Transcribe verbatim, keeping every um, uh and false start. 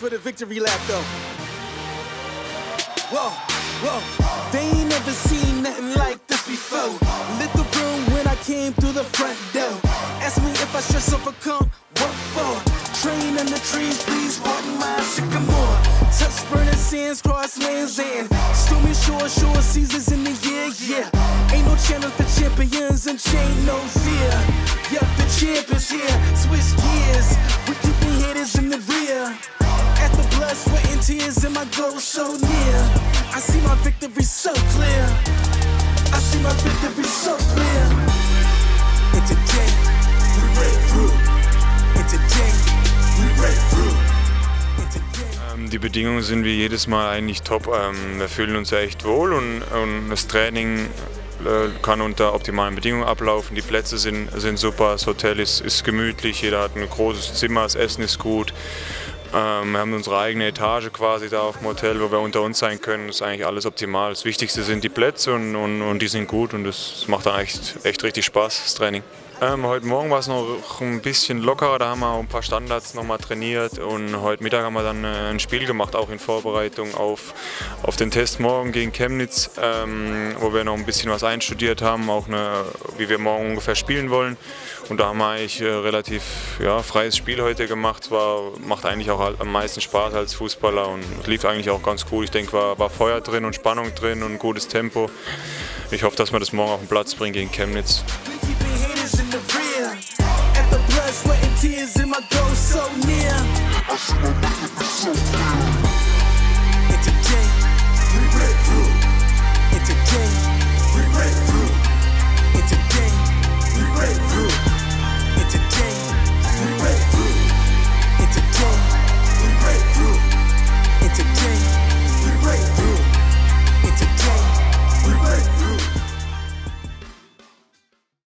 for the victory lap, though. Whoa, whoa. They ain't never seen nothing like this before. Lit the room when I came through the front door. Ask me if I should overcome, what for? Train in the trees, please walk my sycamore. Touch burning sands, cross lands and stormy shore, shore seasons in the year, yeah. Ain't no channel for champions and chain no fear. Yup, the champ is here, switch gears. We keep the haters in the rear. At the blood, sweat and tears and my goal so near. I see my victory so clear. I see my victory so clear. And today, we break through. And today, we break through. Die Bedingungen sind wie jedes Mal eigentlich top. Wir fühlen uns echt wohl und, und das Training kann unter optimalen Bedingungen ablaufen. Die Plätze sind, sind super, das Hotel ist, ist gemütlich, jeder hat ein großes Zimmer, das Essen ist gut. Wir haben unsere eigene Etage quasi da auf dem Hotel, wo wir unter uns sein können. Das ist eigentlich alles optimal. Das Wichtigste sind die Plätze und, und, und die sind gut und das macht dann echt, echt richtig Spaß, das Training. Ähm, heute Morgen war es noch ein bisschen lockerer, da haben wir auch ein paar Standards nochmal trainiert und heute Mittag haben wir dann ein Spiel gemacht, auch in Vorbereitung auf, auf den Test morgen gegen Chemnitz, ähm, wo wir noch ein bisschen was einstudiert haben, auch eine, wie wir morgen ungefähr spielen wollen. Und da haben wir eigentlich äh, relativ ja, freies Spiel heute gemacht, war, macht eigentlich auch am meisten Spaß als Fußballer und lief eigentlich auch ganz gut. Ich denke, war, war Feuer drin und Spannung drin und gutes Tempo. Ich hoffe, dass wir das morgen auf den Platz bringen gegen Chemnitz. Tears in my ghost so near.